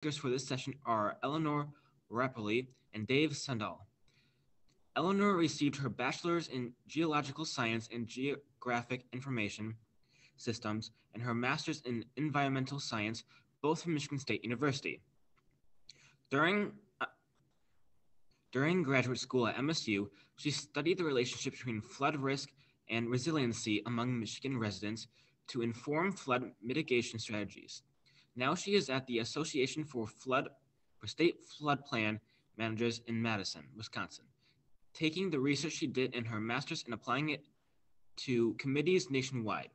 Speakers for this session are Eleanor Rapollee and Dave Sandhal. Eleanor received her bachelor's in geological science and geographic information systems and her master's in environmental science, both from Michigan State University. During graduate school at MSU, she studied the relationship between flood risk and resiliency among Michigan residents to inform flood mitigation strategies. Now she is at the Association for State Floodplain Managers in Madison, Wisconsin, taking the research she did in her master's and applying it to committees nationwide.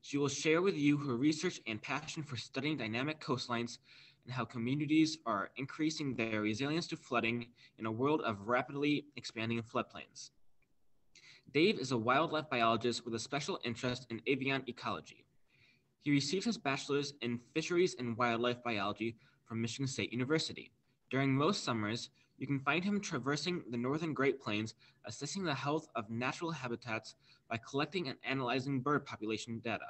She will share with you her research and passion for studying dynamic coastlines and how communities are increasing their resilience to flooding in a world of rapidly expanding floodplains. Dave is a wildlife biologist with a special interest in avian ecology. He received his bachelor's in fisheries and wildlife biology from Michigan State University. During most summers, you can find him traversing the Northern Great Plains, assessing the health of natural habitats by collecting and analyzing bird population data.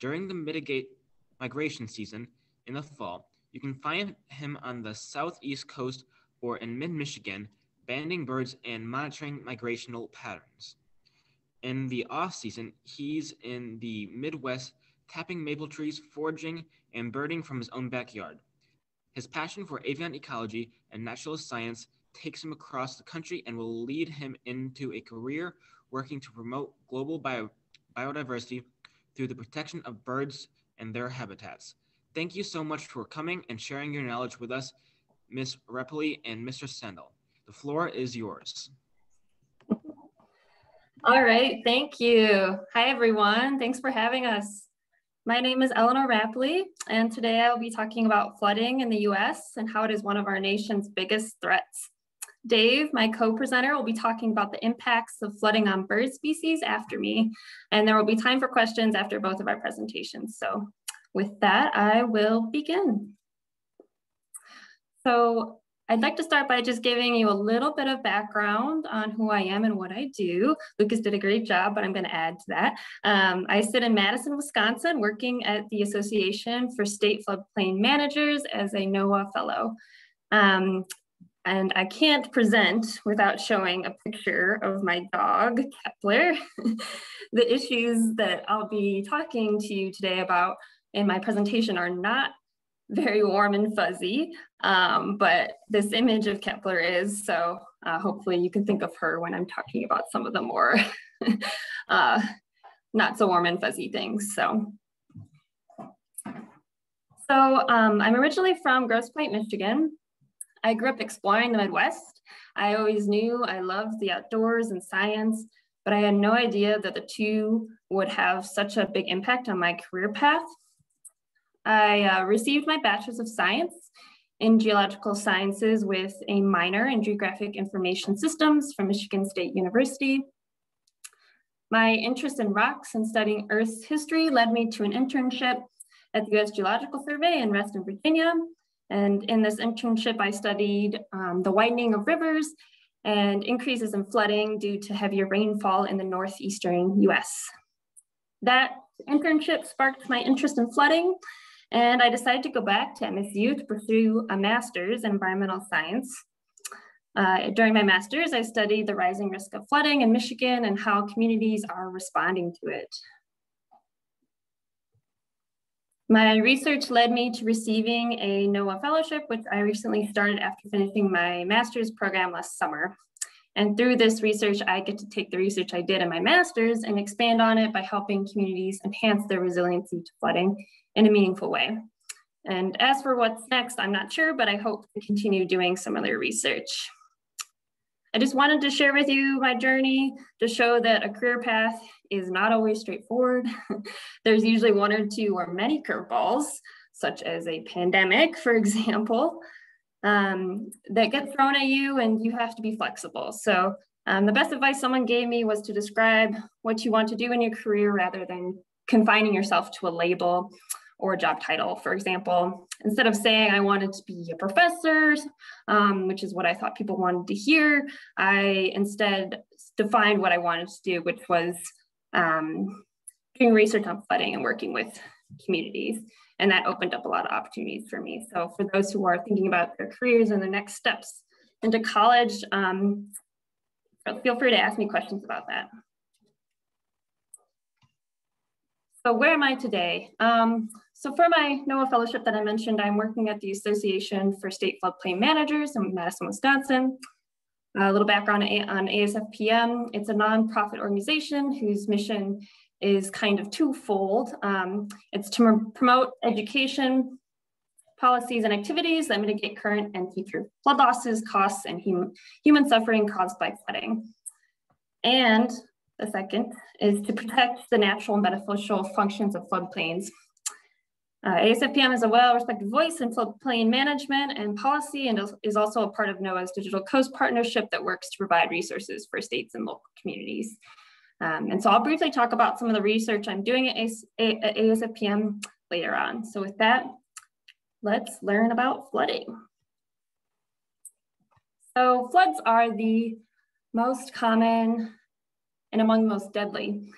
During the migration season in the fall, you can find him on the southeast coast or in mid-Michigan, banding birds and monitoring migrational patterns. In the off-season, he's in the Midwest, tapping maple trees, foraging, and birding from his own backyard. His passion for avian ecology and natural science takes him across the country and will lead him into a career working to promote global biodiversity through the protection of birds and their habitats. Thank you so much for coming and sharing your knowledge with us, Ms. Rapollee and Mr. Sandhal. The floor is yours. All right, thank you. Hi, everyone. Thanks for having us. My name is Eleanor Rapollee, and today I will be talking about flooding in the U.S. and how it is one of our nation's biggest threats. Dave, my co-presenter, will be talking about the impacts of flooding on bird species after me, and there will be time for questions after both of our presentations. So with that, I will begin. So I'd like to start by just giving you a little bit of background on who I am and what I do. Lucas did a great job, but I'm going to add to that. I sit in Madison, Wisconsin, working at the Association for State Floodplain Managers as a NOAA fellow. And I can't present without showing a picture of my dog, Kepler. The issues that I'll be talking to you today about in my presentation are not very warm and fuzzy, but this image of Kepler is, so hopefully you can think of her when I'm talking about some of the more not so warm and fuzzy things. So I'm originally from Grosse Pointe, Michigan. I grew up exploring the Midwest. I always knew I loved the outdoors and science, but I had no idea that the two would have such a big impact on my career path. I received my bachelor's of science in geological sciences with a minor in geographic information systems from Michigan State University. My interest in rocks and studying Earth's history led me to an internship at the U.S. Geological Survey in Reston, Virginia. And in this internship, I studied the widening of rivers and increases in flooding due to heavier rainfall in the northeastern U.S. That internship sparked my interest in flooding, and I decided to go back to MSU to pursue a master's in environmental science. During my master's, I studied the rising risk of flooding in Michigan and how communities are responding to it. My research led me to receiving a NOAA fellowship, which I recently started after finishing my master's program last summer. And through this research, I get to take the research I did in my master's and expand on it by helping communities enhance their resiliency to flooding in a meaningful way. And as for what's next, I'm not sure, but I hope to continue doing similar research. I just wanted to share with you my journey to show that a career path is not always straightforward. There's usually one or two or many curveballs, such as a pandemic, for example, that get thrown at you, and you have to be flexible. So the best advice someone gave me was to describe what you want to do in your career rather than confining yourself to a label or a job title. For example, instead of saying I wanted to be a professor, which is what I thought people wanted to hear, I instead defined what I wanted to do, which was doing research on flooding and working with communities. And that opened up a lot of opportunities for me. So for those who are thinking about their careers and the next steps into college, feel free to ask me questions about that. So where am I today? So for my NOAA fellowship that I mentioned, I'm working at the Association for State Floodplain Managers in Madison, Wisconsin. A little background on ASFPM. It's a nonprofit organization whose mission is kind of twofold. It's to promote education, policies, and activities that mitigate current and future flood losses, costs, and human suffering caused by flooding. And the second is to protect the natural and beneficial functions of floodplains. ASFPM is a well-respected voice in floodplain management and policy, and is also a part of NOAA's Digital Coast Partnership that works to provide resources for states and local communities. And so I'll briefly talk about some of the research I'm doing at ASFPM later on. So with that, let's learn about flooding. So floods are the most common and among the most deadly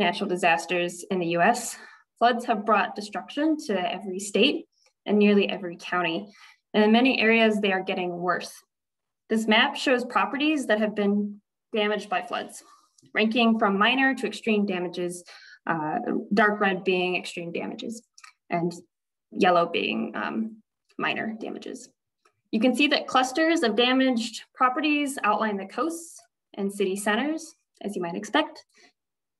natural disasters in the US. Floods have brought destruction to every state and nearly every county. And in many areas, they are getting worse. This map shows properties that have been damaged by floods, ranking from minor to extreme damages, dark red being extreme damages and yellow being minor damages. You can see that clusters of damaged properties outline the coasts and city centers, as you might expect.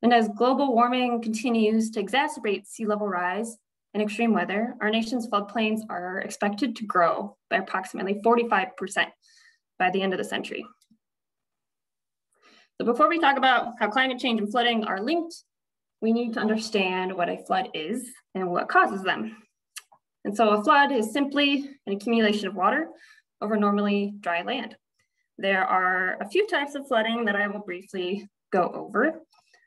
And as global warming continues to exacerbate sea level rise and extreme weather, our nation's floodplains are expected to grow by approximately 45% by the end of the century. So before we talk about how climate change and flooding are linked, we need to understand what a flood is and what causes them. And so a flood is simply an accumulation of water over normally dry land. There are a few types of flooding that I will briefly go over.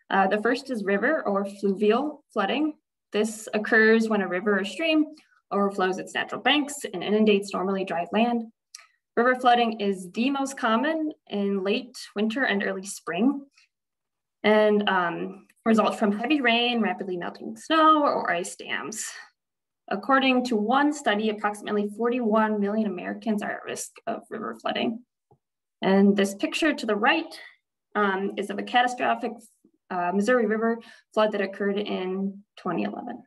The first is river or fluvial flooding. This occurs when a river or stream overflows its natural banks and inundates normally dry land. River flooding is the most common in late winter and early spring, and results from heavy rain, rapidly melting snow, or ice dams. According to one study, approximately 41 million Americans are at risk of river flooding. And this picture to the right is of a catastrophic Missouri River flood that occurred in 2011.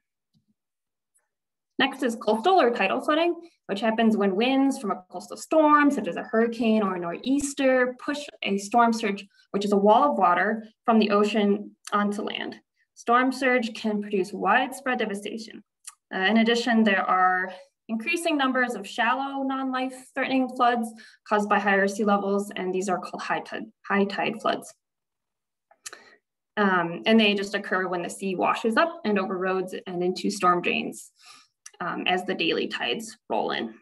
Next is coastal or tidal flooding, which happens when winds from a coastal storm, such as a hurricane or a nor'easter, push a storm surge, which is a wall of water from the ocean onto land. Storm surge can produce widespread devastation. In addition, there are increasing numbers of shallow, non-life-threatening floods caused by higher sea levels, and these are called high tide floods. And they just occur when the sea washes up and over roads and into storm drains as the daily tides roll in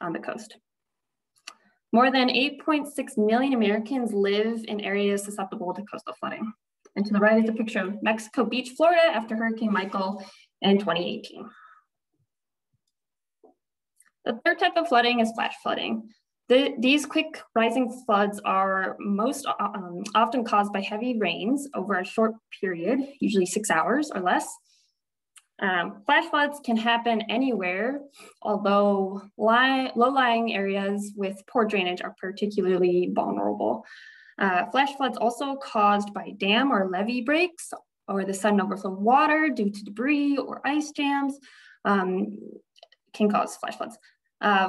on the coast. More than 8.6 million Americans live in areas susceptible to coastal flooding. And to the right is a picture of Mexico Beach, Florida, after Hurricane Michael in 2018. The third type of flooding is flash flooding. These quick rising floods are most often caused by heavy rains over a short period, usually 6 hours or less. Flash floods can happen anywhere, although low-lying areas with poor drainage are particularly vulnerable. Flash floods also caused by dam or levee breaks, or the sudden overflow of water due to debris or ice jams can cause flash floods.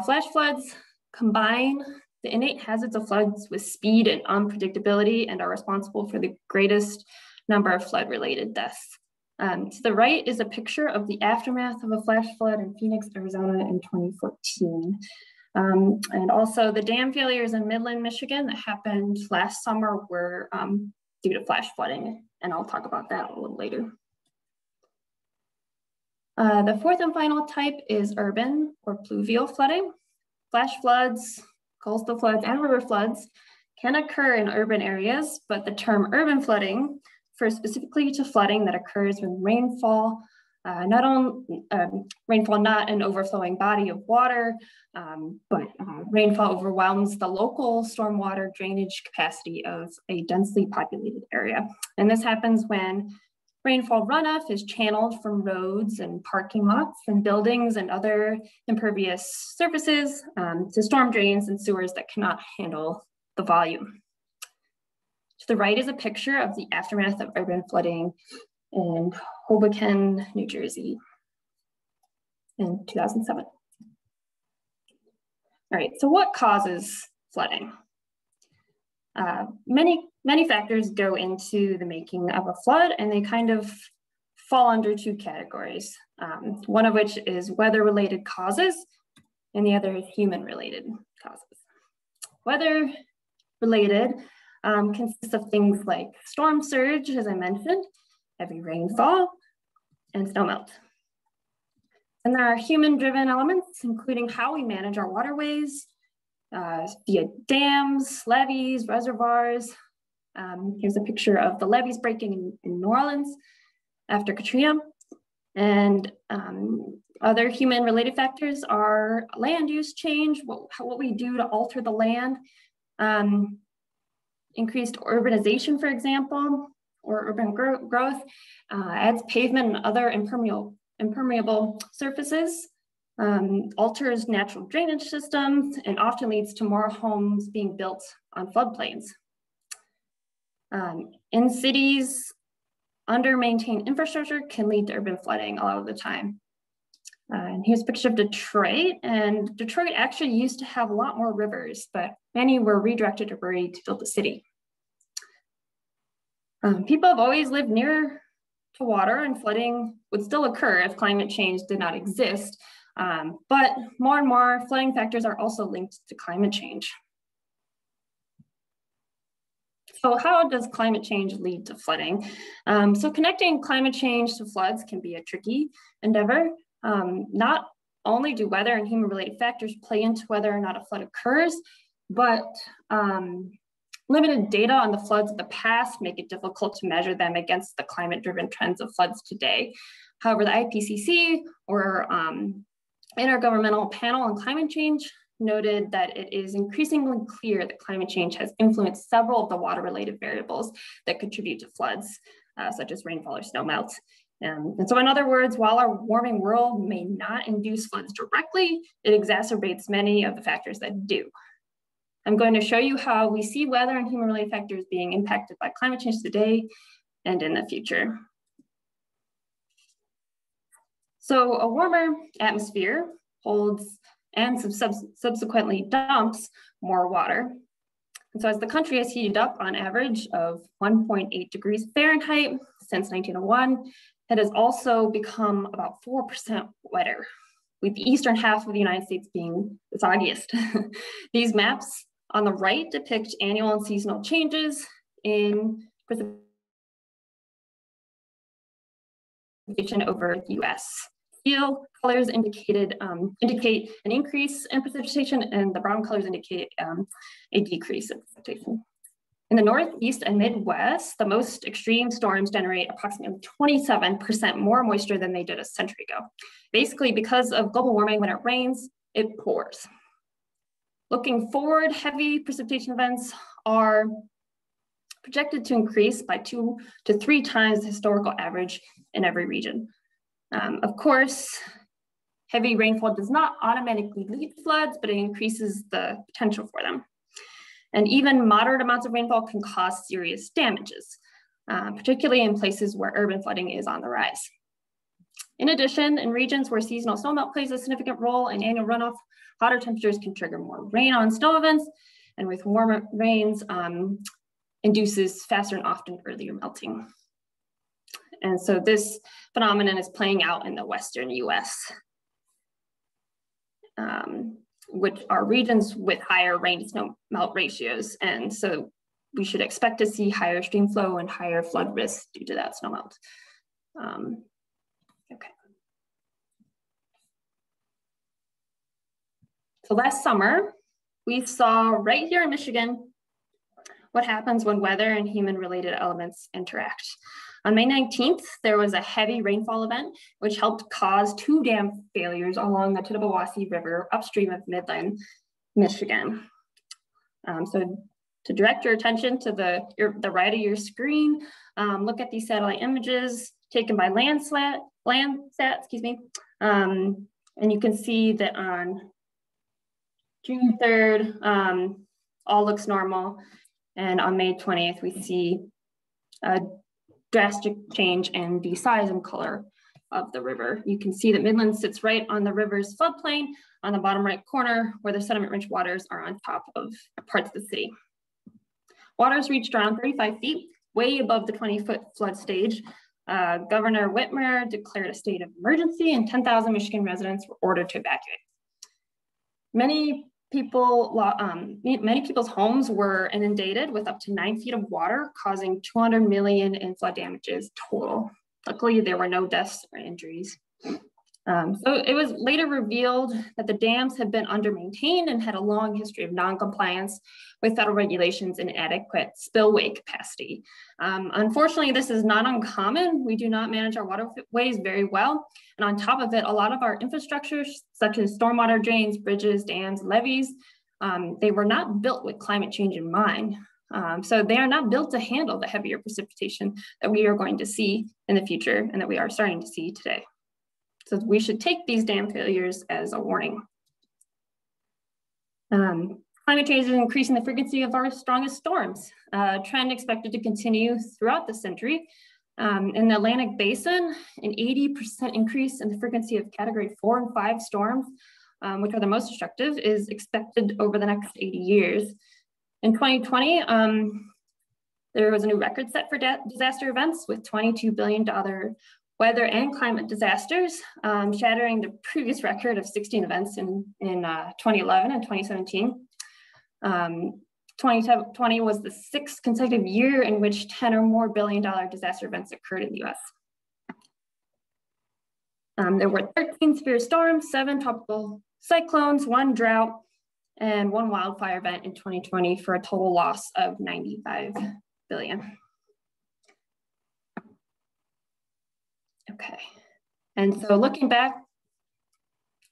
Flash floods combine the innate hazards of floods with speed and unpredictability and are responsible for the greatest number of flood-related deaths. To the right is a picture of the aftermath of a flash flood in Phoenix, Arizona in 2014. And also the dam failures in Midland, Michigan that happened last summer were due to flash flooding, and I'll talk about that a little later. The fourth and final type is urban or pluvial flooding. Flash floods, coastal floods, and river floods can occur in urban areas, but the term urban flooding refers specifically to flooding that occurs when rainfall, not an overflowing body of water, but rainfall overwhelms the local stormwater drainage capacity of a densely populated area. And this happens when Rainfall runoff is channeled from roads and parking lots and buildings and other impervious surfaces to storm drains and sewers that cannot handle the volume. To the right is a picture of the aftermath of urban flooding in Hoboken, New Jersey in 2007. All right, so what causes flooding? Many factors go into the making of a flood, and they kind of fall under two categories, one of which is weather-related causes, and the other is human-related causes. Weather-related consists of things like storm surge, as I mentioned, heavy rainfall, and snowmelt. And there are human-driven elements, including how we manage our waterways via dams, levees, reservoirs. Here's a picture of the levees breaking in New Orleans after Katrina. And other human-related factors are land use change, what we do to alter the land, increased urbanization, for example, or urban growth, adds pavement and other impermeable surfaces, alters natural drainage systems, and often leads to more homes being built on floodplains. In cities, under-maintained infrastructure can lead to urban flooding a lot of the time. And here's a picture of Detroit, and Detroit actually used to have a lot more rivers, but many were redirected or buried to build the city. People have always lived near to water, and flooding would still occur if climate change did not exist. But more and more flooding factors are also linked to climate change. So how does climate change lead to flooding? So connecting climate change to floods can be a tricky endeavor. Not only do weather and human-related factors play into whether or not a flood occurs, but limited data on the floods of the past make it difficult to measure them against the climate-driven trends of floods today. However, the IPCC, or Intergovernmental Panel on Climate Change, noted that it is increasingly clear that climate change has influenced several of the water-related variables that contribute to floods, such as rainfall or snowmelt. And so in other words, while our warming world may not induce floods directly, it exacerbates many of the factors that do. I'm going to show you how we see weather and human-related factors being impacted by climate change today and in the future. So a warmer atmosphere holds and subsequently dumps more water. And so as the country has heated up on average of 1.8 degrees Fahrenheit since 1901, it has also become about 4% wetter, with the eastern half of the United States being the soggiest. These maps on the right depict annual and seasonal changes in precipitation over the U.S. Teal colors indicate an increase in precipitation, and the brown colors indicate a decrease in precipitation. In the Northeast and Midwest, the most extreme storms generate approximately 27% more moisture than they did a century ago. Basically, because of global warming, when it rains, it pours. Looking forward, heavy precipitation events are projected to increase by 2 to 3 times the historical average in every region. Of course, heavy rainfall does not automatically lead to floods, but it increases the potential for them. And even moderate amounts of rainfall can cause serious damages, particularly in places where urban flooding is on the rise. In addition, in regions where seasonal snowmelt plays a significant role in annual runoff, hotter temperatures can trigger more rain on snow events, and with warmer rains, induces faster and often earlier melting. And so this phenomenon is playing out in the Western US, which are regions with higher rain to snowmelt ratios. And so we should expect to see higher stream flow and higher flood risk due to that snowmelt. Okay. So last summer, we saw right here in Michigan what happens when weather and human-related elements interact. On May 19th, there was a heavy rainfall event, which helped cause 2 dam failures along the Tittabawassee River upstream of Midland, Michigan. So to direct your attention to the right of your screen. Look at these satellite images taken by Landsat, and you can see that on June 3rd, all looks normal. And on May 20th, we see a drastic change in the size and color of the river. You can see that Midland sits right on the river's floodplain on the bottom right corner, where the sediment-rich waters are on top of parts of the city. Waters reached around 35 feet, way above the 20-foot flood stage. Governor Whitmer declared a state of emergency, and 10,000 Michigan residents were ordered to evacuate. Many people's homes were inundated with up to 9 feet of water, causing $200 million in flood damages total. Luckily, there were no deaths or injuries. So it was later revealed that the dams had been under-maintained and had a long history of non-compliance with federal regulations and inadequate spillway capacity. Unfortunately, this is not uncommon. We do not manage our waterways very well. And on top of it, a lot of our infrastructure, such as stormwater drains, bridges, dams, levees, they were not built with climate change in mind. So they are not built to handle the heavier precipitation that we are going to see in the future and that we are starting to see today. So we should take these dam failures as a warning. Climate change is increasing the frequency of our strongest storms, a trend expected to continue throughout the century. In the Atlantic Basin, an 80% increase in the frequency of Category 4 and 5 storms, which are the most destructive, is expected over the next 80 years. In 2020, there was a new record set for disaster events with $22 billion weather and climate disasters, shattering the previous record of 16 events in 2011 and 2017. 2020 was the 6th consecutive year in which $10 or more billion disaster events occurred in the US. There were 13 severe storms, 7 tropical cyclones, 1 drought, and 1 wildfire event in 2020 for a total loss of $95 billion. Okay, and so looking back,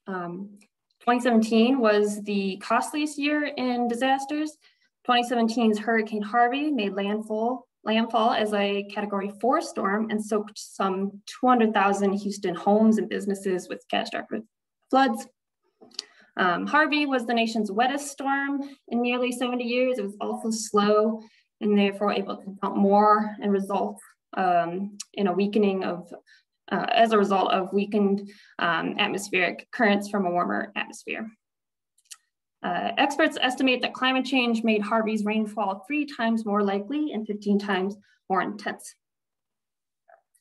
2017 was the costliest year in disasters. 2017's Hurricane Harvey made landfall as a Category 4 storm and soaked some 200,000 Houston homes and businesses with catastrophic floods. Harvey was the nation's wettest storm in nearly 70 years. It was also slow and therefore able to count more and result in a weakening of, as a result of weakened atmospheric currents from a warmer atmosphere. Experts estimate that climate change made Harvey's rainfall 3 times more likely and 15 times more intense.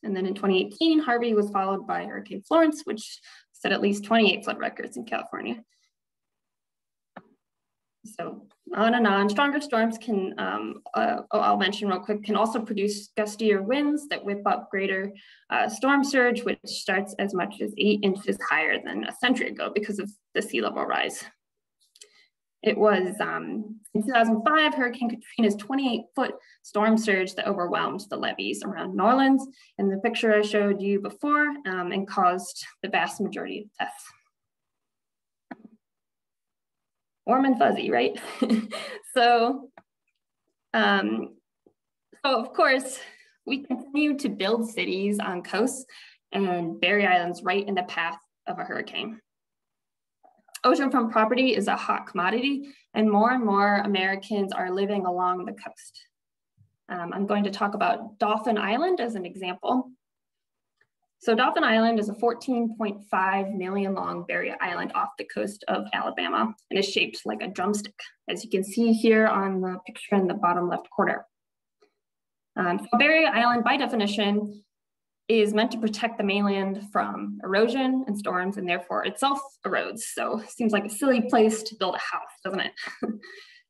And then in 2018, Harvey was followed by Hurricane Florence, which set at least 28 flood records in California. So on and on, stronger storms can, I'll mention real quick, can also produce gustier winds that whip up greater storm surge, which starts as much as 8 inches higher than a century ago because of the sea level rise. It was in 2005, Hurricane Katrina's 28-foot storm surge that overwhelmed the levees around New Orleans in the picture I showed you before and caused the vast majority of deaths. Warm and fuzzy, right? So of course, we continue to build cities on coasts and bury islands right in the path of a hurricane. Oceanfront property is a hot commodity, and more Americans are living along the coast. I'm going to talk about Dauphin Island as an example. So Dauphin Island is a 14.5 million long barrier island off the coast of Alabama and is shaped like a drumstick, as you can see here on the picture in the bottom left corner. So barrier island, by definition, is meant to protect the mainland from erosion and storms, and therefore itself erodes. So it seems like a silly place to build a house, doesn't it?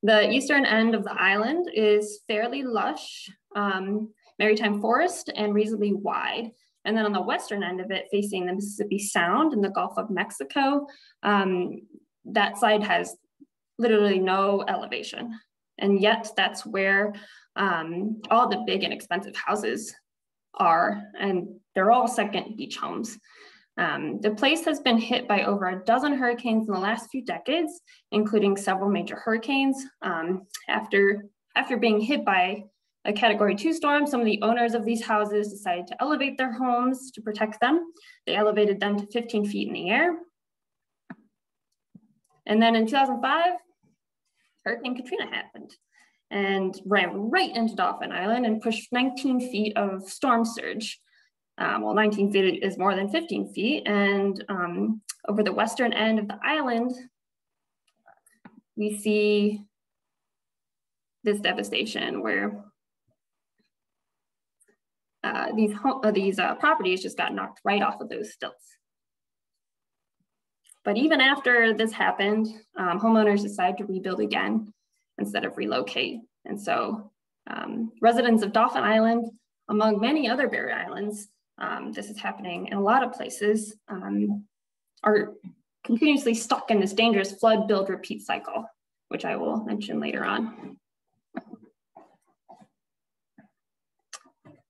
The eastern end of the island is fairly lush, maritime forest, and reasonably wide. And then on the western end of it, facing the Mississippi Sound and the Gulf of Mexico, that side has literally no elevation. And yet that's where all the big and expensive houses are, and they're all second beach homes. The place has been hit by over a dozen hurricanes in the last few decades, including several major hurricanes. After After being hit by a Category 2 storm, some of the owners of these houses decided to elevate their homes to protect them. They elevated them to 15 feet in the air. And then in 2005, Hurricane Katrina happened and ran right into Dauphin Island and pushed 19 feet of storm surge. Well, 19 feet is more than 15 feet. And over the western end of the island, we see this devastation where these properties just got knocked right off of those stilts. But even after this happened, homeowners decided to rebuild again instead of relocate. And so residents of Dauphin Island, among many other barrier islands, this is happening in a lot of places, are continuously stuck in this dangerous flood, build, repeat cycle, which I will mention later on.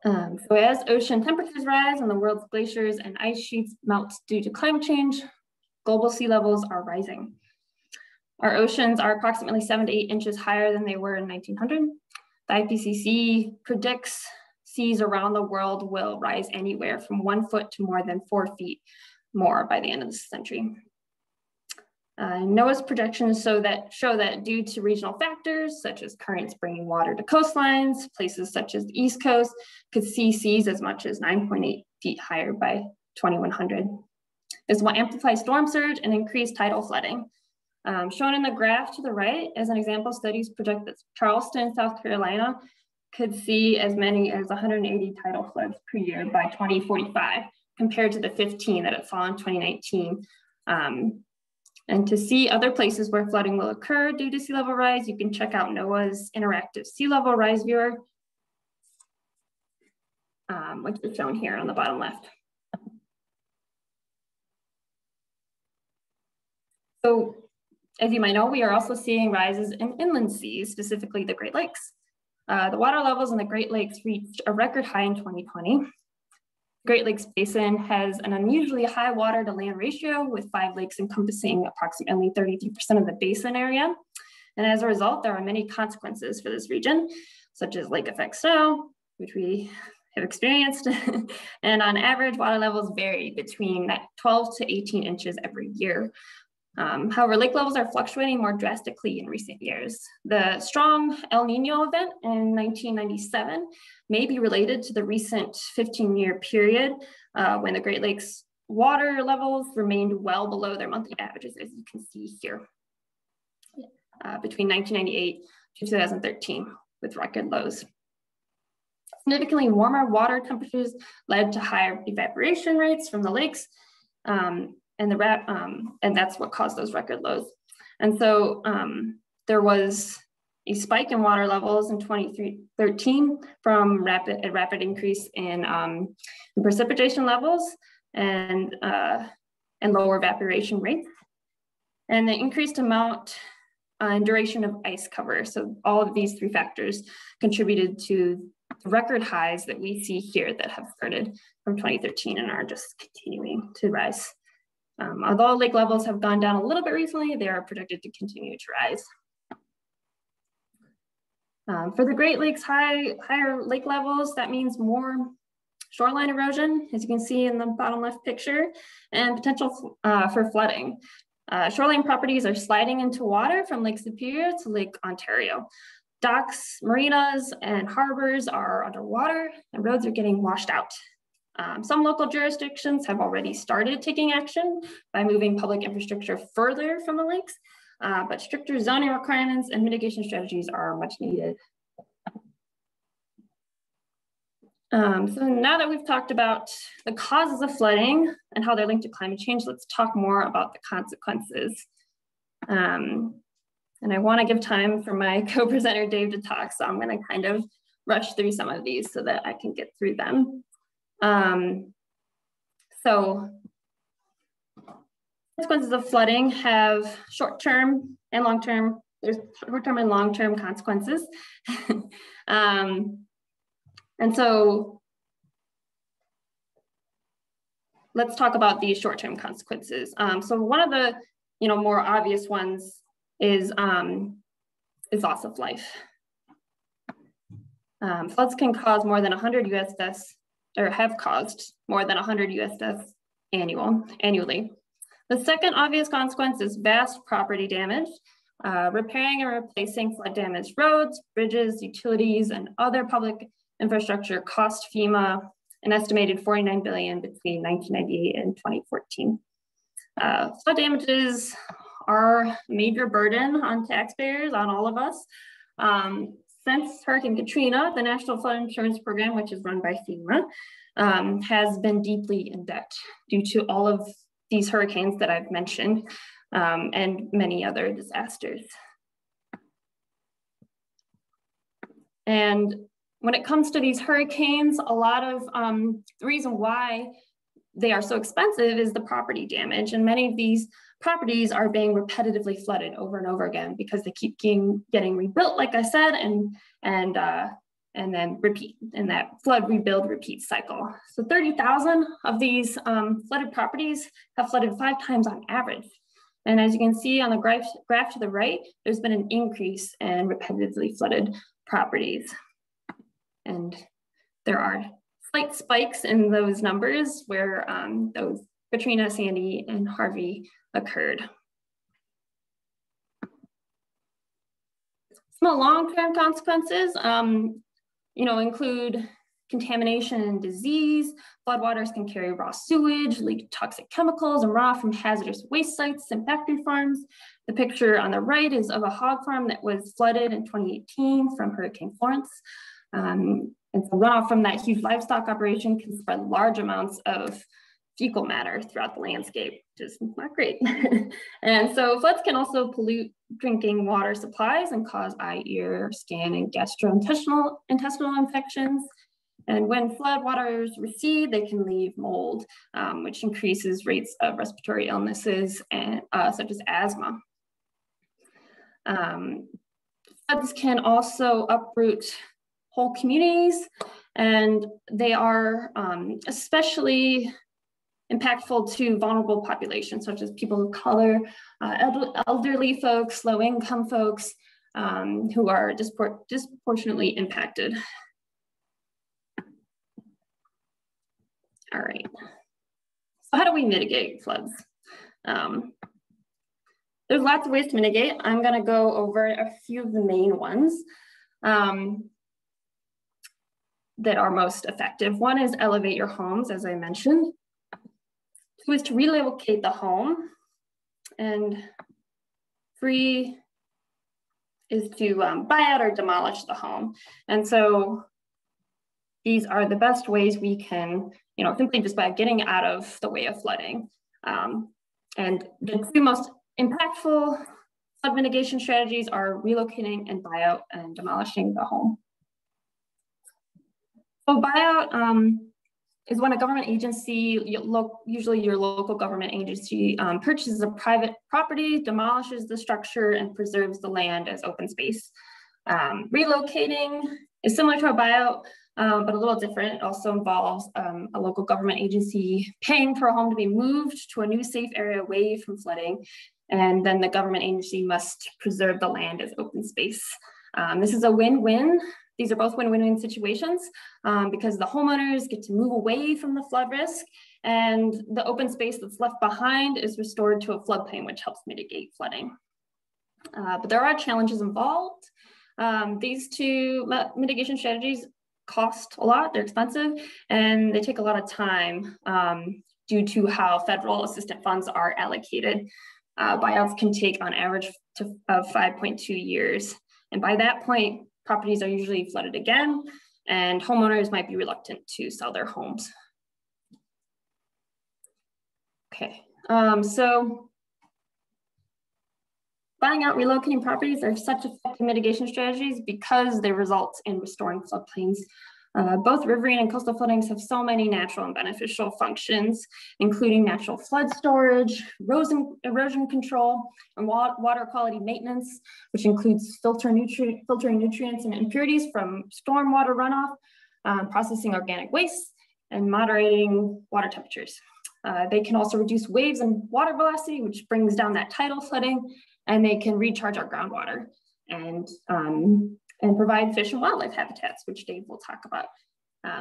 So as ocean temperatures rise and the world's glaciers and ice sheets melt due to climate change, global sea levels are rising. Our oceans are approximately 7 to 8 inches higher than they were in 1900. The IPCC predicts seas around the world will rise anywhere from 1 foot to more than 4 feet more by the end of this century. NOAA's projections show that due to regional factors, such as currents bringing water to coastlines, places such as the East Coast could see seas as much as 9.8 feet higher by 2100. This will amplify storm surge and increase tidal flooding. Shown in the graph to the right, as an example, studies project that Charleston, South Carolina could see as many as 180 tidal floods per year by 2045, compared to the 15 that it saw in 2019. And to see other places where flooding will occur due to sea level rise, you can check out NOAA's interactive sea level rise viewer, which is shown here on the bottom left. So as you might know, we are also seeing rises in inland seas, specifically the Great Lakes. The water levels in the Great Lakes reached a record high in 2020. Great Lakes Basin has an unusually high water to land ratio, with 5 lakes encompassing approximately 33% of the basin area. And as a result, there are many consequences for this region, such as lake effect snow, which we have experienced. And on average, water levels vary between 12 to 18 inches every year. However, lake levels are fluctuating more drastically in recent years. The strong El Nino event in 1997 may be related to the recent 15-year period when the Great Lakes water levels remained well below their monthly averages, as you can see here, between 1998 to 2013 with record lows. Significantly warmer water temperatures led to higher evaporation rates from the lakes, and that's what caused those record lows. And so there was a spike in water levels in 2013 from a rapid increase in precipitation levels and lower evaporation rates, and the increased amount and duration of ice cover. So all of these three factors contributed to the record highs that we see here that have started from 2013 and are just continuing to rise. Although lake levels have gone down a little bit recently, they are predicted to continue to rise. For the Great Lakes, higher lake levels, that means more shoreline erosion, as you can see in the bottom left picture, and potential for flooding. Shoreline properties are sliding into water from Lake Superior to Lake Ontario. Docks, marinas, and harbors are underwater, and roads are getting washed out. Some local jurisdictions have already started taking action by moving public infrastructure further from the lakes, but stricter zoning requirements and mitigation strategies are much needed. So now that we've talked about the causes of flooding and how they're linked to climate change, let's talk more about the consequences. And I want to give time for my co-presenter Dave to talk, so I'm going to kind of rush through some of these so that I can get through them. So consequences of flooding have short-term and long-term, there's short-term and long-term consequences. And so let's talk about these short-term consequences. So one of the, more obvious ones is loss of life. Floods can cause more than 100 U.S. deaths, or have caused more than 100 U.S. deaths annually. The second obvious consequence is vast property damage. Repairing and replacing flood-damaged roads, bridges, utilities, and other public infrastructure cost FEMA an estimated $49 billion between 1998 and 2014. Flood damages are a major burden on taxpayers, on all of us. Since Hurricane Katrina, the National Flood Insurance Program, which is run by FEMA, has been deeply in debt due to all of these hurricanes that I've mentioned and many other disasters. And when it comes to these hurricanes, a lot of the reason why they are so expensive is the property damage. And many of these properties are being repetitively flooded over and over again because they keep getting rebuilt, like I said, and then repeat in that flood, rebuild, repeat cycle. So 30,000 of these flooded properties have flooded 5 times on average. And as you can see on the graph to the right, there's been an increase in repetitively flooded properties. And there are slight spikes in those numbers where those Katrina, Sandy, and Harvey occurred. Some long-term consequences, include contamination and disease. Floodwaters can carry raw sewage, leak toxic chemicals and runoff from hazardous waste sites and factory farms. The picture on the right is of a hog farm that was flooded in 2018 from Hurricane Florence. And so runoff from that huge livestock operation can spread large amounts of fecal matter throughout the landscape, which is not great. And so floods can also pollute drinking water supplies and cause eye, ear, skin, and gastrointestinal infections. And when floodwaters recede, they can leave mold, which increases rates of respiratory illnesses and, such as asthma. Floods can also uproot whole communities, and they are especially impactful to vulnerable populations, such as people of color, elderly folks, low-income folks, who are disproportionately impacted. All right, so how do we mitigate floods? There's lots of ways to mitigate. I'm gonna go over a few of the main ones that are most effective. One is elevate your homes, as I mentioned. Two is to relocate the home. And 3 is to buy out or demolish the home. And so these are the best ways we can, simply just by getting out of the way of flooding. And the 2 most impactful flood mitigation strategies are relocating and buyout and demolishing the home. So buyout is when a government agency, usually your local government agency, purchases a private property, demolishes the structure, and preserves the land as open space. Relocating is similar to a buyout, but a little different. It also involves a local government agency paying for a home to be moved to a new safe area away from flooding, and then the government agency must preserve the land as open space. This is a win-win. These are both win-win-win situations because the homeowners get to move away from the flood risk, and the open space that's left behind is restored to a floodplain, which helps mitigate flooding. But there are challenges involved. These 2 mitigation strategies cost a lot, they're expensive, and they take a lot of time due to how federal assistance funds are allocated. Buyouts can take on average of 5.2 years. And by that point, properties are usually flooded again, and homeowners might be reluctant to sell their homes. Okay, so buying out, relocating properties are such effective mitigation strategies because they result in restoring floodplains. Both riverine and coastal floodings have so many natural and beneficial functions, including natural flood storage, erosion control, and water quality maintenance, which includes filtering nutrients and impurities from stormwater runoff, processing organic waste, and moderating water temperatures. They can also reduce waves and water velocity, which brings down that tidal flooding, and they can recharge our groundwater. And and provide fish and wildlife habitats, which Dave will talk about.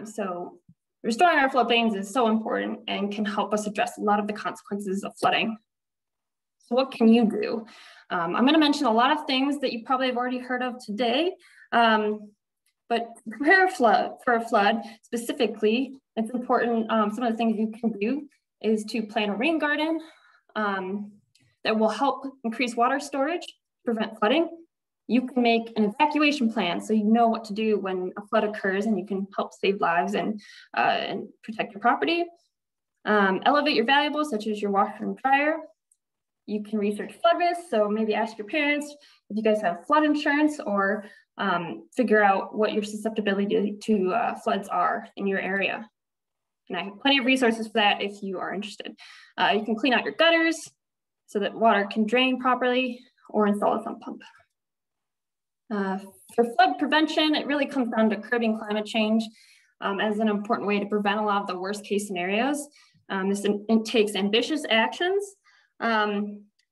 So restoring our floodplains is so important and can help us address a lot of the consequences of flooding. So what can you do? I'm going to mention a lot of things that you probably have already heard of today, but prepare for a flood specifically. It's important. Some of the things you can do is to plant a rain garden that will help increase water storage, prevent flooding. You can make an evacuation plan so you know what to do when a flood occurs and you can help save lives and protect your property. Elevate your valuables such as your washer and dryer. You can research flood risks, so maybe ask your parents if you guys have flood insurance or figure out what your susceptibility to floods are in your area. And I have plenty of resources for that if you are interested. You can clean out your gutters so that water can drain properly or install a sump pump. For flood prevention, it really comes down to curbing climate change as an important way to prevent a lot of the worst case scenarios. This takes ambitious actions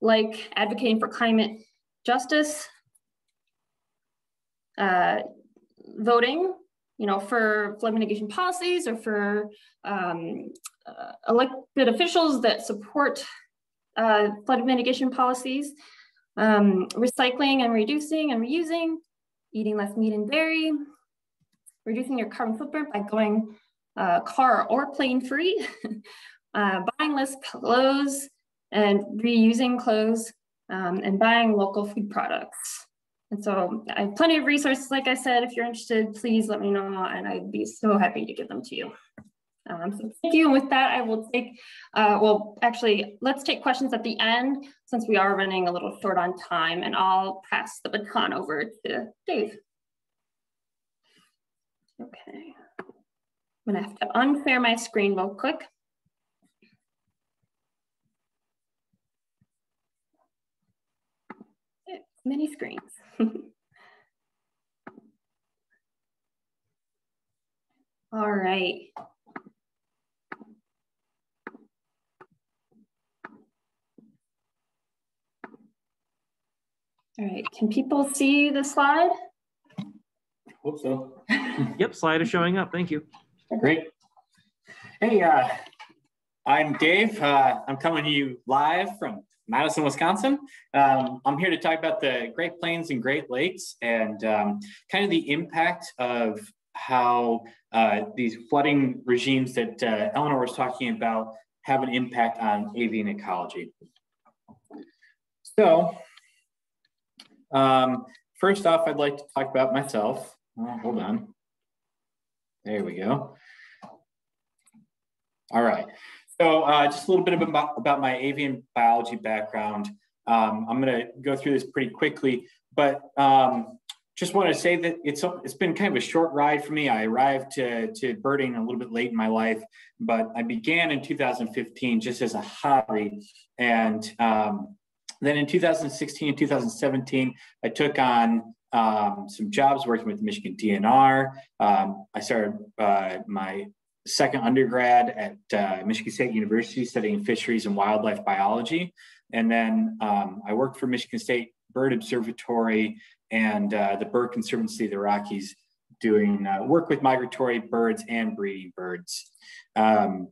like advocating for climate justice, voting, you know, for flood mitigation policies or for elected officials that support flood mitigation policies, recycling and reducing and reusing, eating less meat and dairy, reducing your carbon footprint by going car or plane free, buying less clothes and reusing clothes, and buying local food products. And so I have plenty of resources, like I said. If you're interested, please let me know, and I'd be so happy to give them to you. So thank you, and with that, I will take, let's take questions at the end, since we are running a little short on time, and I'll pass the baton over to Dave. Okay, I'm gonna have to unshare my screen real quick. Many screens. All right. All right, can people see the slide? Hope so. Yep, slide is showing up, thank you. Great. Hey, I'm Dave. I'm coming to you live from Madison, Wisconsin. I'm here to talk about the Great Plains and Great Lakes and kind of the impact of how these flooding regimes that Eleanor was talking about have an impact on avian ecology. So first off, I'd like to talk about myself. Oh, hold on. There we go. All right. So just a little bit about my avian biology background. I'm going to go through this pretty quickly, but just want to say that it's been kind of a short ride for me. I arrived to birding a little bit late in my life, but I began in 2015 just as a hobby. And then in 2016 and 2017, I took on some jobs working with the Michigan DNR. I started my second undergrad at Michigan State University studying fisheries and wildlife biology. And then I worked for Michigan State Bird Observatory and the Bird Conservancy of the Rockies doing work with migratory birds and breeding birds. And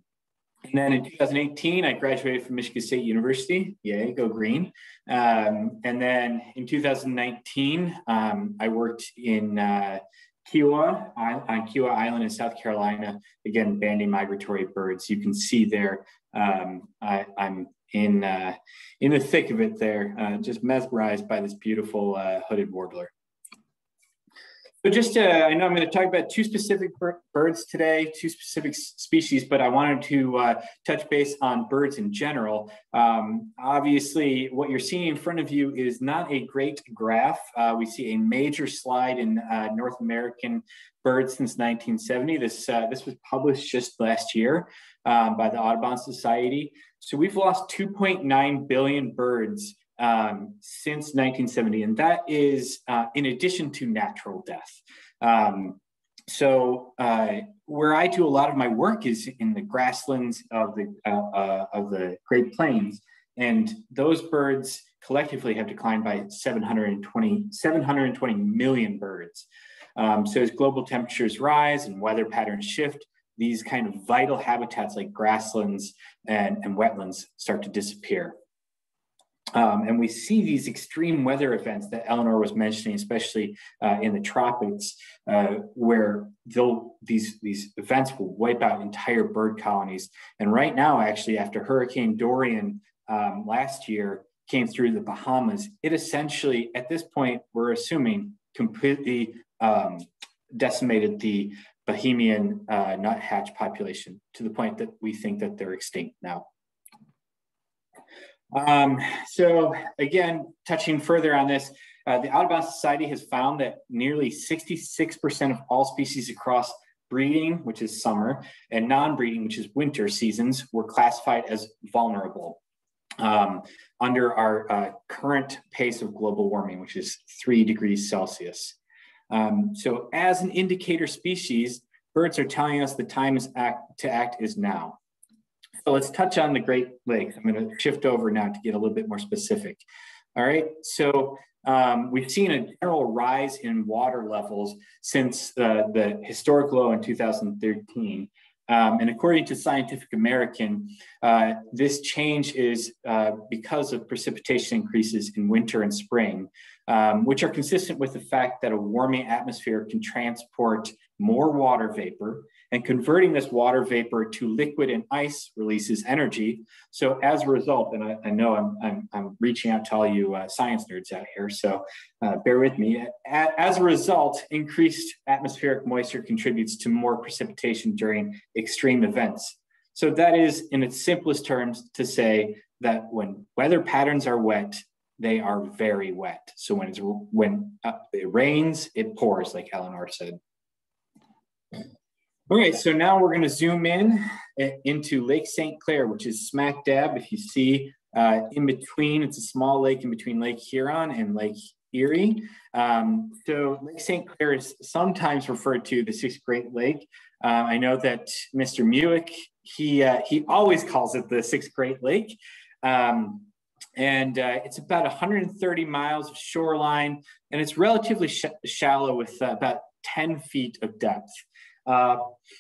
then in 2018, I graduated from Michigan State University. Yay, go green. And then in 2019, I worked in Kiowa, on Kiowa Island in South Carolina, again, banding migratory birds. You can see there, I'm in the thick of it there, just mesmerized by this beautiful hooded warbler. So just, I know I'm going to talk about two specific birds today, two specific species, but I wanted to touch base on birds in general. Obviously, what you're seeing in front of you is not a great graph. We see a major slide in North American birds since 1970. This was published just last year by the Audubon Society. So we've lost 2.9 billion birds since 1970, and that is in addition to natural death. So where I do a lot of my work is in the grasslands of the Great Plains, And those birds collectively have declined by 720 million birds. So as global temperatures rise and weather patterns shift, these kind of vital habitats like grasslands and wetlands start to disappear. And we see these extreme weather events that Eleanor was mentioning, especially in the tropics, where these events will wipe out entire bird colonies. And right now, actually, after Hurricane Dorian last year came through the Bahamas, it essentially, at this point, we're assuming completely decimated the Bahamian nuthatch population to the point that we think that they're extinct now. So again, touching further on this, the Audubon Society has found that nearly 66% of all species across breeding, which is summer, and non-breeding, which is winter seasons, were classified as vulnerable under our current pace of global warming, which is 3°C. So as an indicator species, birds are telling us the time is to act is now. So let's touch on the Great Lakes. I'm going to shift over now to get a little bit more specific. All right, so we've seen a general rise in water levels since the historic low in 2013. And according to Scientific American, this change is because of precipitation increases in winter and spring, which are consistent with the fact that a warming atmosphere can transport more water vapor, and converting this water vapor to liquid and ice releases energy. So as a result, and I know I'm reaching out to all you science nerds out here, so bear with me. As a result, increased atmospheric moisture contributes to more precipitation during extreme events. So that is, in its simplest terms, to say that when weather patterns are wet, they are very wet. So when it rains, it pours, like Eleanor said. All right, so now we're going to zoom in into Lake St. Clair, which is smack dab, if you see, in between. It's a small lake in between Lake Huron and Lake Erie. So Lake St. Clair is sometimes referred to the Sixth Great Lake. I know that Mr. Muick, he always calls it the Sixth Great Lake. And it's about 130 miles of shoreline, and it's relatively shallow with about 10 feet of depth.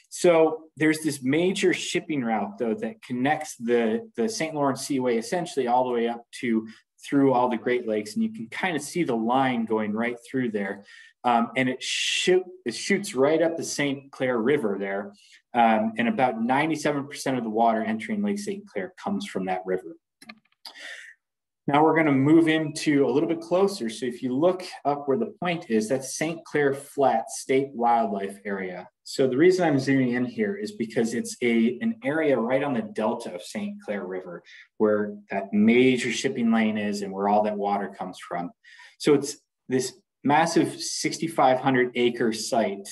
So there's this major shipping route, though, that connects the St. Lawrence Seaway essentially all the way up to through all the Great Lakes. And you can kind of see the line going right through there. And it shoots right up the St. Clair River there. And about 97% of the water entering Lake St. Clair comes from that river. Now we're going to move into a little bit closer. So if you look up where the point is, that's St. Clair Flat State Wildlife Area. So the reason I'm zooming in here is because it's an area right on the delta of St. Clair River, where that major shipping lane is and where all that water comes from. So it's this massive 6,500 acre site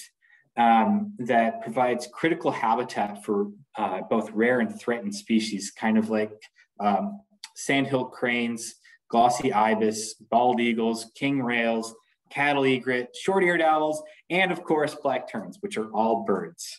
that provides critical habitat for both rare and threatened species, kind of like sandhill cranes, glossy ibis, bald eagles, king rails, cattle egret, short-eared owls, and of course, black terns, which are all birds.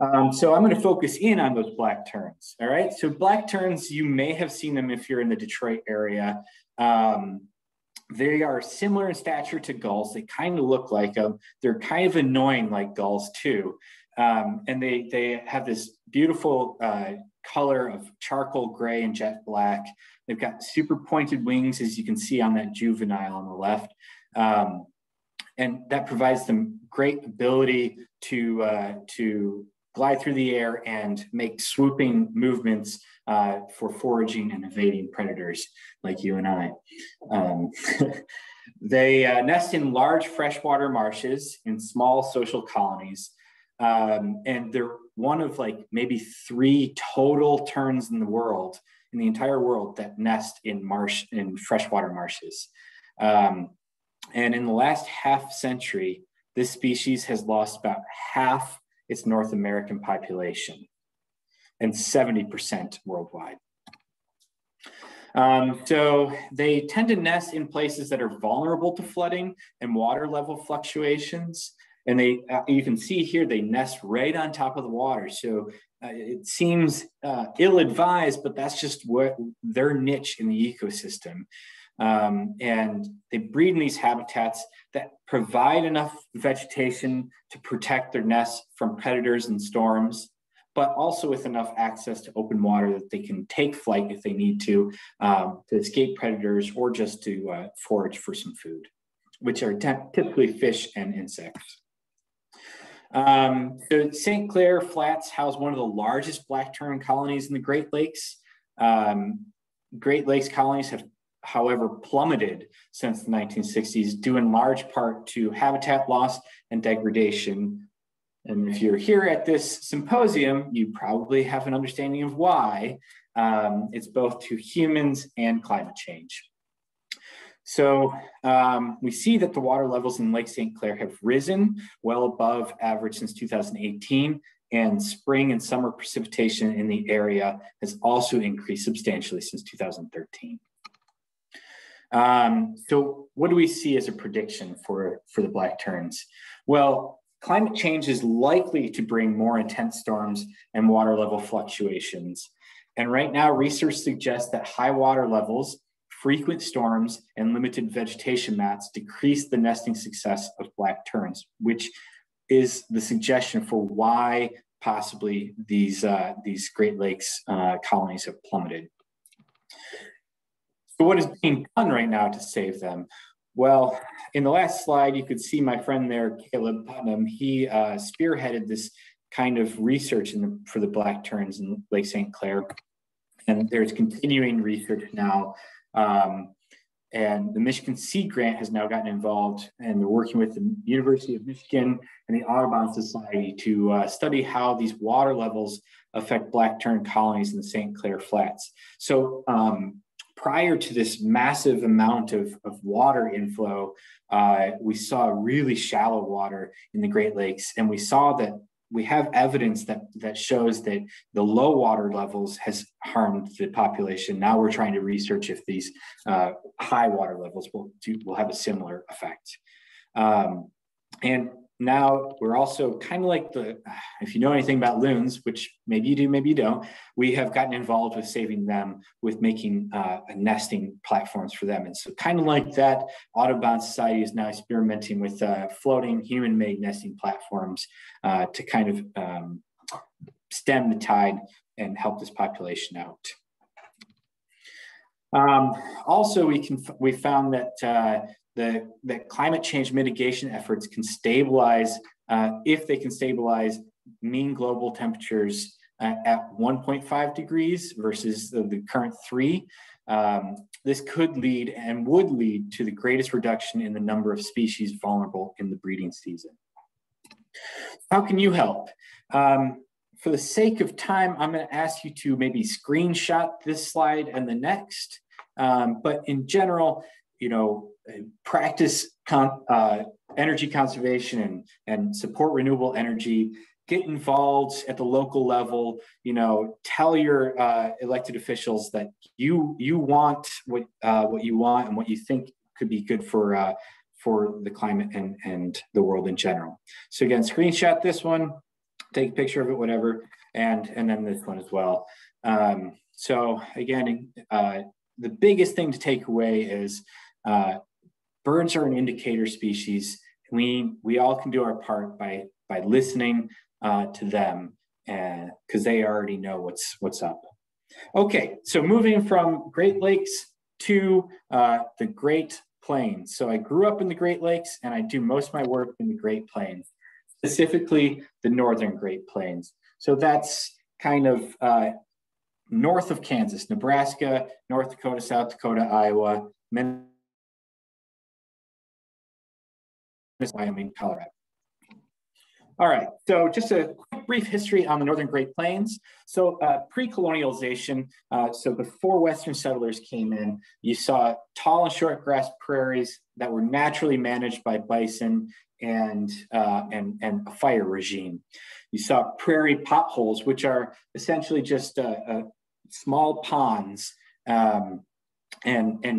So I'm going to focus in on those black terns. All right, so black terns, you may have seen them if you're in the Detroit area. They are similar in stature to gulls. They kind of look like them. They're kind of annoying like gulls too. And they have this beautiful color of charcoal gray and jet black. They've got super pointed wings, as you can see on that juvenile on the left. And that provides them great ability to glide through the air and make swooping movements for foraging and evading predators like you and I. They nest in large freshwater marshes in small social colonies. And they're one of like maybe 3 total terns in the world, in the entire world, that nest in freshwater marshes. And in the last half century, this species has lost about half its North American population and 70% worldwide. So they tend to nest in places that are vulnerable to flooding and water level fluctuations. And they, you can see here, they nest right on top of the water. So it seems ill-advised, but that's just what their niche in the ecosystem. And they breed in these habitats that provide enough vegetation to protect their nests from predators and storms, but also with enough access to open water that they can take flight if they need to escape predators or just to forage for some food, which are typically fish and insects. So St. Clair Flats house one of the largest black tern colonies in the Great Lakes. Great Lakes colonies have, however, plummeted since the 1960s, due in large part to habitat loss and degradation. And if you're here at this symposium, you probably have an understanding of why. It's both to humans and climate change. So we see that the water levels in Lake St. Clair have risen well above average since 2018, and spring and summer precipitation in the area has also increased substantially since 2013. So what do we see as a prediction for the black terns? Well, climate change is likely to bring more intense storms and water level fluctuations. And right now, research suggests that high water levels, frequent storms, and limited vegetation mats decrease the nesting success of black terns, which is the suggestion for why possibly these Great Lakes colonies have plummeted. So what is being done right now to save them? Well, in the last slide, you could see my friend there, Caleb Putnam. He spearheaded this kind of research for the black terns in Lake St. Clair. And there's continuing research now. And the Michigan Sea Grant has now gotten involved, and they're working with the University of Michigan and the Audubon Society to study how these water levels affect black tern colonies in the St. Clair Flats. So prior to this massive amount of water inflow, we saw really shallow water in the Great Lakes, and we saw that we have evidence that shows that the low water levels has harmed the population. Now we're trying to research if these high water levels will have a similar effect. And now we're also kind of like if you know anything about loons, which maybe you do, maybe you don't, we have gotten involved with saving them, with making nesting platforms for them. And so kind of like that, Audubon Society is now experimenting with floating human-made nesting platforms to kind of stem the tide and help this population out. Also, we found that that climate change mitigation efforts can stabilize, if they can stabilize mean global temperatures at 1.5 degrees versus the current 3. This could lead and would lead to the greatest reduction in the number of species vulnerable in the breeding season. How can you help? For the sake of time, I'm going to ask you to maybe screenshot this slide and the next. But in general, you know, practice energy conservation and support renewable energy. Get involved at the local level. You know, tell your elected officials that you want what you want and what you think could be good for the climate and the world in general. So again, screenshot this one, take a picture of it, whatever, and then this one as well. So again, the biggest thing to take away is birds are an indicator species. We all can do our part by listening to them, and because they already know what's up. Okay, so moving from Great Lakes to the Great Plains. So I grew up in the Great Lakes, and I do most of my work in the Great Plains, specifically the Northern Great Plains. So that's kind of north of Kansas, Nebraska, North Dakota, South Dakota, Iowa, Minnesota, Wyoming, Colorado. All right, so just a quick brief history on the Northern Great Plains. So pre-colonialization, so before Western settlers came in, you saw tall and short grass prairies that were naturally managed by bison and a fire regime. You saw prairie potholes, which are essentially just small ponds and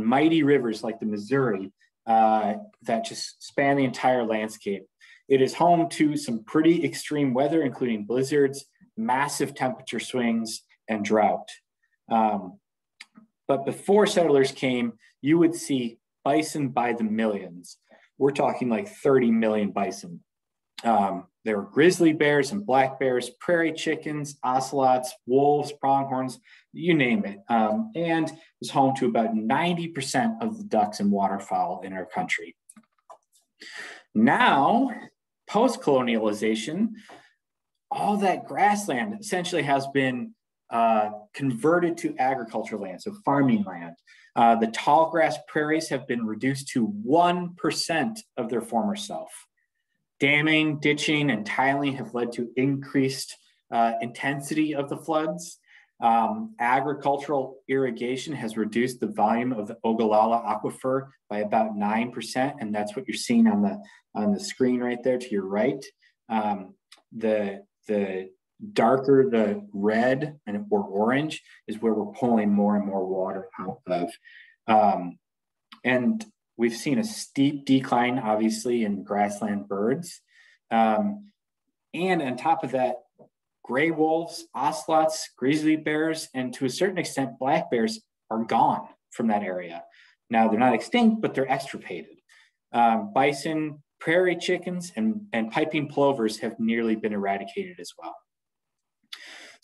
mighty rivers like the Missouri that just span the entire landscape. It is home to some pretty extreme weather, including blizzards, massive temperature swings, and drought. But before settlers came, you would see bison by the millions. We're talking like 30 million bison. There were grizzly bears and black bears, prairie chickens, ocelots, wolves, pronghorns, you name it. And it was home to about 90% of the ducks and waterfowl in our country. Now, post-colonialization, all that grassland essentially has been converted to agricultural land, so farming land. The tall grass prairies have been reduced to 1% of their former self. Damming, ditching, and tiling have led to increased intensity of the floods. Agricultural irrigation has reduced the volume of the Ogallala aquifer by about 9%, and that's what you're seeing on the screen right there to your right. The darker the red or orange is where we're pulling more and more water out of. And we've seen a steep decline, obviously, in grassland birds. And on top of that, gray wolves, ocelots, grizzly bears, and to a certain extent, black bears are gone from that area. Now, they're not extinct, but they're extirpated. Bison, prairie chickens, and piping plovers have nearly been eradicated as well.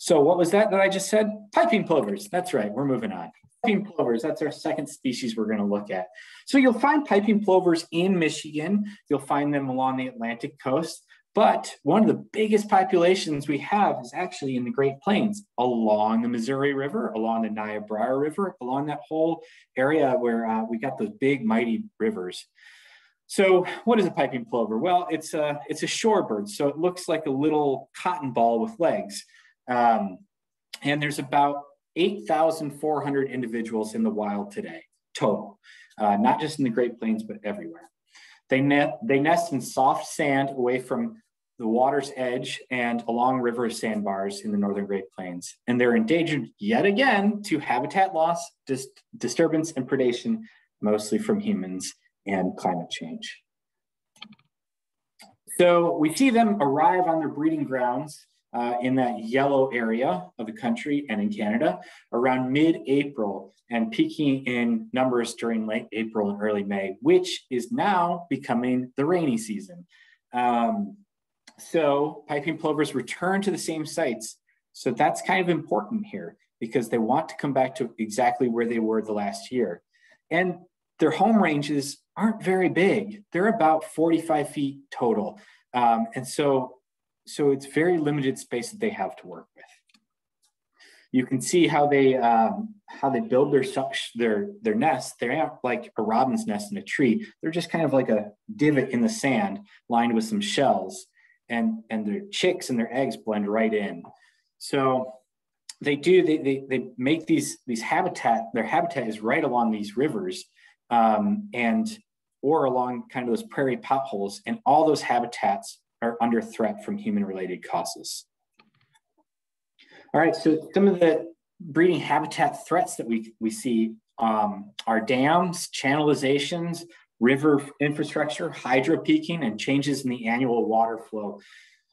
So what was that I just said? Piping plovers, that's right, we're moving on. Piping plovers, that's our second species we're going to look at. So you'll find piping plovers in Michigan. You'll find them along the Atlantic coast. But one of the biggest populations we have is actually in the Great Plains, along the Missouri River, along the Niobrara River, along that whole area where we got those big, mighty rivers. So what is a piping plover? Well, it's a shorebird, so it looks like a little cotton ball with legs. And there's about 8,400 individuals in the wild today, total, not just in the Great Plains, but everywhere. They nest in soft sand away from the water's edge and along river sandbars in the Northern Great Plains. And they're endangered yet again to habitat loss, disturbance, and predation, mostly from humans and climate change. So we see them arrive on their breeding grounds in that yellow area of the country and in Canada around mid-April and peaking in numbers during late April and early May, which is now becoming the rainy season. So piping plovers return to the same sites. So that's kind of important here because they want to come back to exactly where they were the last year. And their home ranges aren't very big. They're about 45 feet total. So it's very limited space that they have to work with. You can see how they build their nest. They aren't like a robin's nest in a tree. They're just kind of like a divot in the sand lined with some shells, and their chicks and their eggs blend right in. So they make these habitat. Their habitat is right along these rivers, or along kind of those prairie potholes, and all those habitats are under threat from human-related causes. All right, so some of the breeding habitat threats that we see are dams, channelizations, river infrastructure, hydro peaking, and changes in the annual water flow.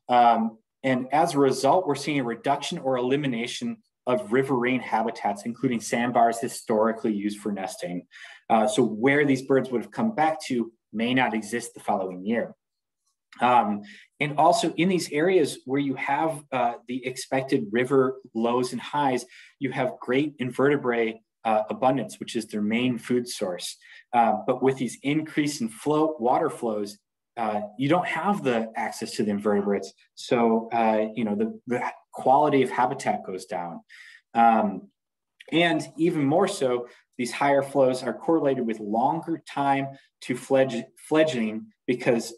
And as a result, we're seeing a reduction or elimination of riverine habitats, including sandbars historically used for nesting. So where these birds would have come back to may not exist the following year. And also in these areas where you have the expected river lows and highs, you have great invertebrate abundance, which is their main food source. But with these increase in water flows, you don't have the access to the invertebrates. So, the quality of habitat goes down. And even more so, these higher flows are correlated with longer time to fledgling because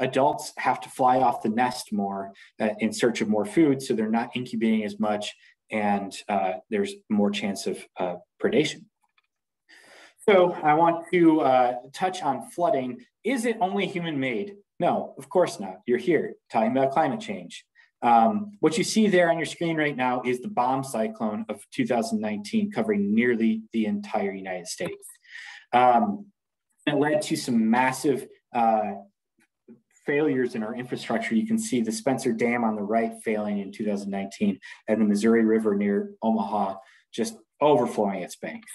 adults have to fly off the nest more in search of more food, so they're not incubating as much, and there's more chance of predation. So I want to touch on flooding. Is it only human-made? No, of course not. You're here talking about climate change. What you see there on your screen right now is the bomb cyclone of 2019 covering nearly the entire United States. It led to some massive failures in our infrastructure, you can see the Spencer Dam on the right failing in 2019 and the Missouri River near Omaha just overflowing its banks.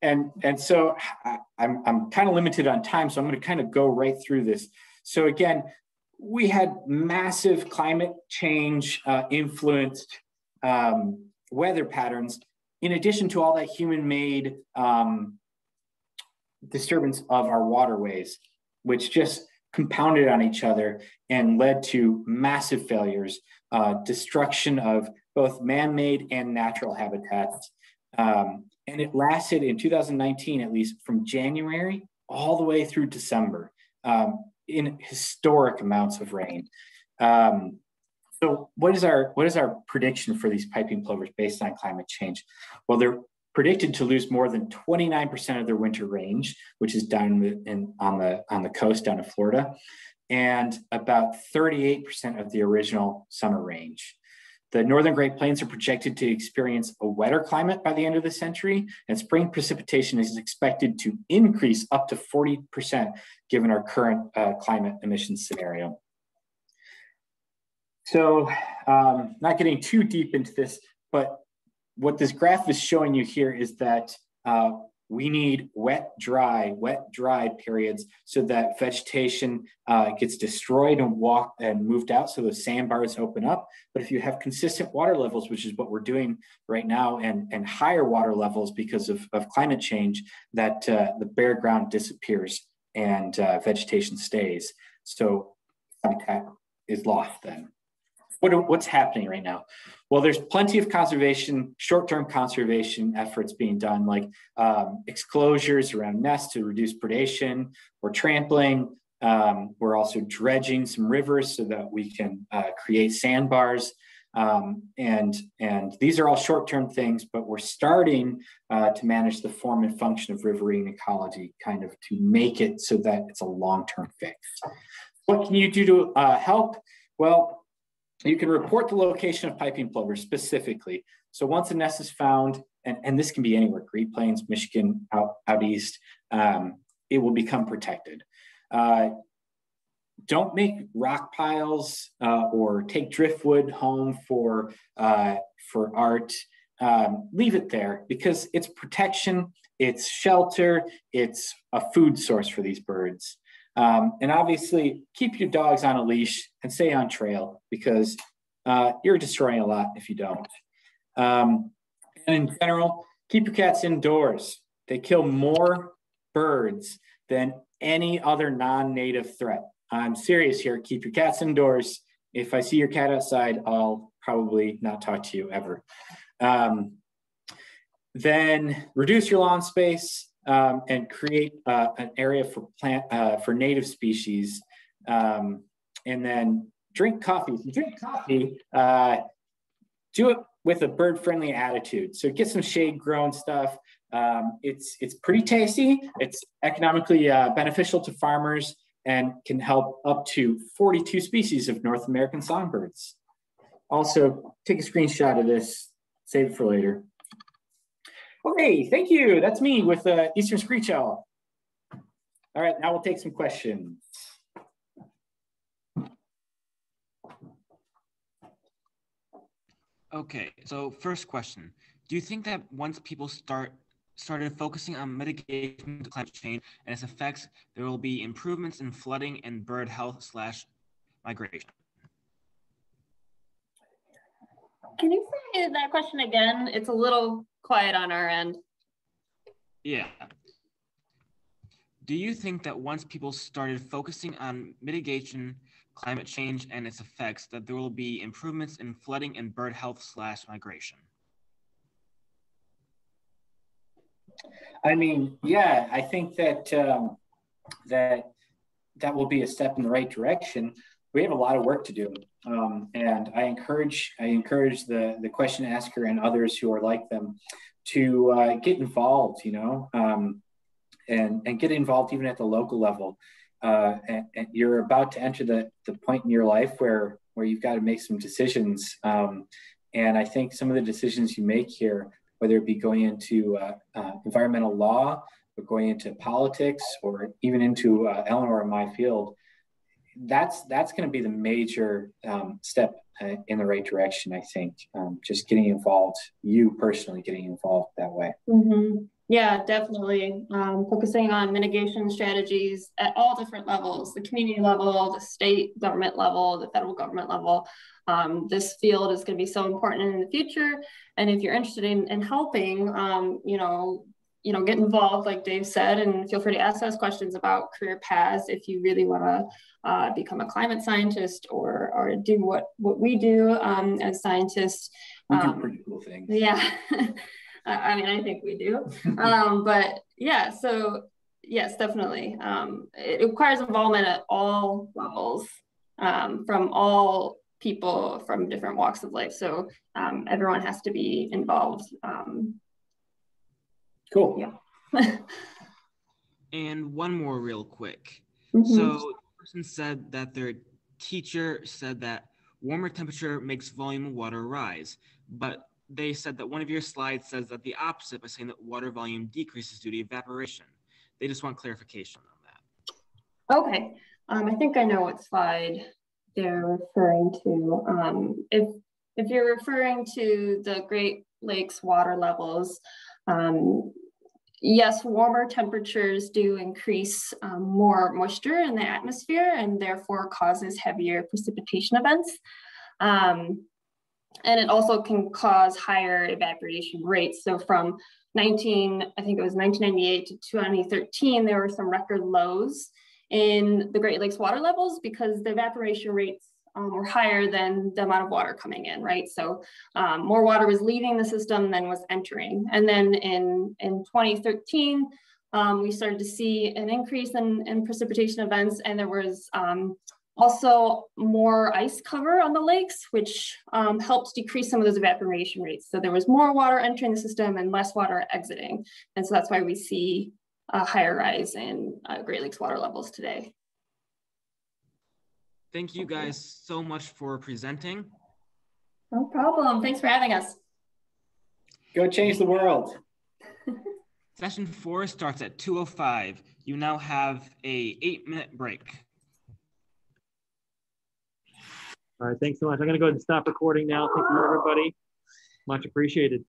And so I'm kind of limited on time, so I'm going to kind of go right through this. So again, we had massive climate change influenced weather patterns, in addition to all that human-made disturbance of our waterways, which just compounded on each other and led to massive failures, destruction of both man-made and natural habitats. And it lasted in 2019, at least from January all the way through December, in historic amounts of rain. So what is our prediction for these piping plovers based on climate change? Well, they're predicted to lose more than 29% of their winter range, which is down on the coast down to Florida, and about 38% of the original summer range. The Northern Great Plains are projected to experience a wetter climate by the end of the century, and spring precipitation is expected to increase up to 40% given our current climate emissions scenario. So not getting too deep into this, but what this graph is showing you here is that we need wet, dry periods so that vegetation gets destroyed and moved out, so those sandbars open up. But if you have consistent water levels, which is what we're doing right now, and higher water levels because of climate change, that the bare ground disappears and vegetation stays. So habitat is lost then. What's happening right now? Well, there's plenty of conservation, short-term conservation efforts being done, like exclosures around nests to reduce predation. We're trampling. We're also dredging some rivers so that we can create sandbars. And these are all short-term things, but we're starting to manage the form and function of riverine ecology, kind of to make it so that it's a long-term fix. What can you do to help? Well, you can report the location of piping plovers specifically. So once a nest is found, and this can be anywhere, Great Plains, Michigan, out east, it will become protected. Don't make rock piles or take driftwood home for art. Leave it there because it's protection, it's shelter, it's a food source for these birds. And obviously, keep your dogs on a leash and stay on trail because you're destroying a lot if you don't. And in general, keep your cats indoors. They kill more birds than any other non-native threat. I'm serious here. Keep your cats indoors. If I see your cat outside, I'll probably not talk to you ever. Then reduce your lawn space. And create an area for native species, and then drink coffee. If you drink coffee, do it with a bird-friendly attitude. So get some shade-grown stuff. It's pretty tasty. It's economically beneficial to farmers and can help up to 42 species of North American songbirds. Also, take a screenshot of this. Save it for later. Okay, thank you. That's me with Eastern Screech Owl. All right, now we'll take some questions. Okay, so first question. Do you think that once people started focusing on mitigation of climate change and its effects, there will be improvements in flooding and bird health / migration? Can you say that question again? It's a little quiet on our end. Yeah. Do you think that once people started focusing on mitigation, climate change, and its effects, that there will be improvements in flooding and bird health / migration? I mean, yeah, I think that that will be a step in the right direction. We have a lot of work to do. And I encourage the question asker and others who are like them to get involved, you know, and get involved even at the local level. And you're about to enter the point in your life where you've got to make some decisions. And I think some of the decisions you make here, whether it be going into environmental law but going into politics or even into Eleanor and my field, that's going to be the major step in the right direction, I think. Just getting involved, you personally getting involved that way. Mm-hmm. Yeah, definitely. Focusing on mitigation strategies at all different levels, the community level, the state government level, the federal government level. This field is going to be so important in the future. And if you're interested in helping, you know, get involved, like Dave said, and feel free to ask us questions about career paths if you really want to become a climate scientist or do what we do as scientists. We do pretty cool things. Yeah. I mean, I think we do, but yeah, so yes, definitely. It requires involvement at all levels, from all people from different walks of life. So everyone has to be involved. Cool. Yeah. And one more real quick. Mm-hmm. So the person said that their teacher said that warmer temperature makes volume of water rise, but they said that one of your slides says that the opposite by saying that water volume decreases due to evaporation. They just want clarification on that. Okay, I think I know what slide they're referring to. If you're referring to the Great Lakes water levels, yes, warmer temperatures do increase more moisture in the atmosphere and therefore causes heavier precipitation events. And it also can cause higher evaporation rates. So from 1998 to 2013, there were some record lows in the Great Lakes water levels because the evaporation rates were higher than the amount of water coming in, right? So more water was leaving the system than was entering. And then in 2013, we started to see an increase in precipitation events, and there was also more ice cover on the lakes, which helps decrease some of those evaporation rates. So there was more water entering the system and less water exiting. And so that's why we see a higher rise in Great Lakes water levels today. Thank you guys so much for presenting. No problem. Thanks for having us. Go change the world. Session 4 starts at 2:05. You now have a 8-minute break. All right, thanks so much. I'm going to go ahead and stop recording now. Thank you, everybody. Much appreciated.